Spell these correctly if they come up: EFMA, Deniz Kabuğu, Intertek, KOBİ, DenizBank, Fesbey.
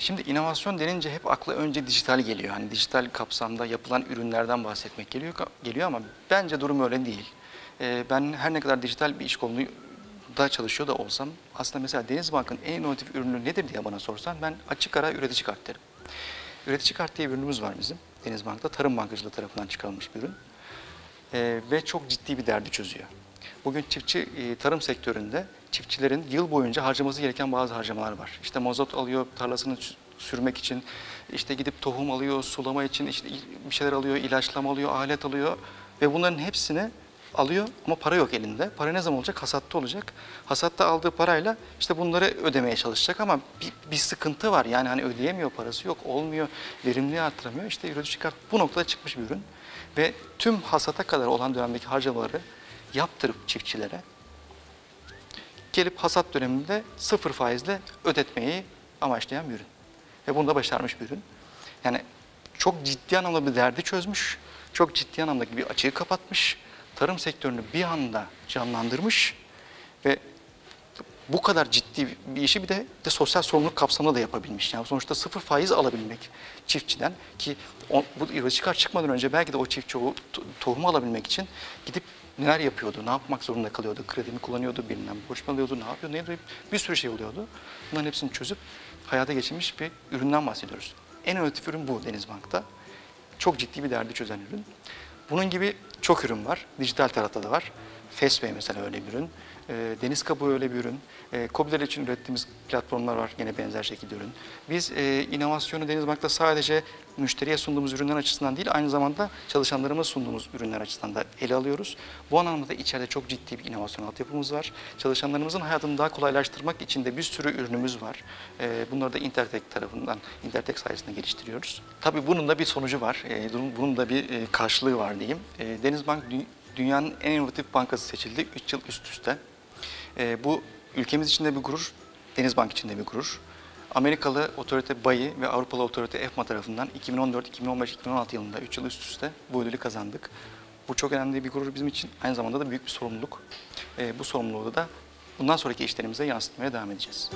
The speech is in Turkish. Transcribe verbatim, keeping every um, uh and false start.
Şimdi inovasyon denince hep akla önce dijital geliyor. Hani dijital kapsamda yapılan ürünlerden bahsetmek geliyor geliyor ama bence durum öyle değil. Ee, ben her ne kadar dijital bir iş kolunu da çalışıyor da olsam, aslında mesela DenizBank'ın en inovatif ürünü nedir diye bana sorsan, ben açık ara üretici kart derim. Üretici kart diye bir ürünümüz var bizim. DenizBank'ta Tarım Bankacılığı tarafından çıkarılmış bir ürün. Ee, ve çok ciddi bir derdi çözüyor. Bugün çiftçi tarım sektöründe çiftçilerin yıl boyunca harcaması gereken bazı harcamalar var. İşte mazot alıyor tarlasını sürmek için, işte gidip tohum alıyor, sulama için işte bir şeyler alıyor, ilaçlama alıyor, alet alıyor ve bunların hepsini alıyor ama para yok elinde. Para ne zaman olacak? Hasatta olacak. Hasatta aldığı parayla işte bunları ödemeye çalışacak ama bir, bir sıkıntı var. Yani hani ödeyemiyor, parası yok, olmuyor, verimliliği arttıramıyor. İşte üretici kart bu noktada çıkmış bir ürün ve tüm hasata kadar olan dönemdeki harcamaları yaptırıp çiftçilere gelip hasat döneminde sıfır faizle ödetmeyi amaçlayan bir ürün. Ve bunu da başarmış bir ürün. Yani çok ciddi anlamda bir derdi çözmüş, çok ciddi anlamdaki bir açığı kapatmış, tarım sektörünü bir anda canlandırmış ve bu kadar ciddi bir işi bir de, de sosyal sorumluluk kapsamında da yapabilmiş. Yani sonuçta sıfır faiz alabilmek çiftçiden ki o, bu üretici kart çıkmadan önce belki de o çiftçi o tohumu alabilmek için gidip neler yapıyordu, ne yapmak zorunda kalıyordu, kredimi kullanıyordu, birinden borç alıyordu, ne yapıyordu, ne yapıyordu, bir sürü şey oluyordu. Bunların hepsini çözüp hayata geçirmiş bir üründen bahsediyoruz. En inovatif ürün bu DenizBank'ta. Çok ciddi bir derdi çözen ürün. Bunun gibi çok ürün var, dijital tarafta da var. Fesbey mesela öyle bir ürün, Deniz Kabuğu öyle bir ürün, KOBİ'ler için ürettiğimiz platformlar var yine benzer şekilde ürün. Biz inovasyonu DenizBank'ta sadece müşteriye sunduğumuz ürünler açısından değil, aynı zamanda çalışanlarımıza sunduğumuz ürünler açısından da ele alıyoruz. Bu anlamda içeride çok ciddi bir inovasyon altyapımız var. Çalışanlarımızın hayatını daha kolaylaştırmak için de bir sürü ürünümüz var. Bunları da Intertek tarafından, Intertek sayesinde geliştiriyoruz. Tabii bunun da bir sonucu var, bunun da bir karşılığı var diyeyim. DenizBank dünyanın en inovatif bankası seçildi üç yıl üst üste. E, bu ülkemiz için de bir gurur, DenizBank için de bir gurur. Amerikalı otorite bayi ve Avrupalı otorite EFMA tarafından iki bin on dört, iki bin on beş, iki bin on altı yılında üç yıl üst üste bu ödülü kazandık. Bu çok önemli bir gurur bizim için, aynı zamanda da büyük bir sorumluluk. E, bu sorumluluğu da bundan sonraki işlerimize yansıtmaya devam edeceğiz.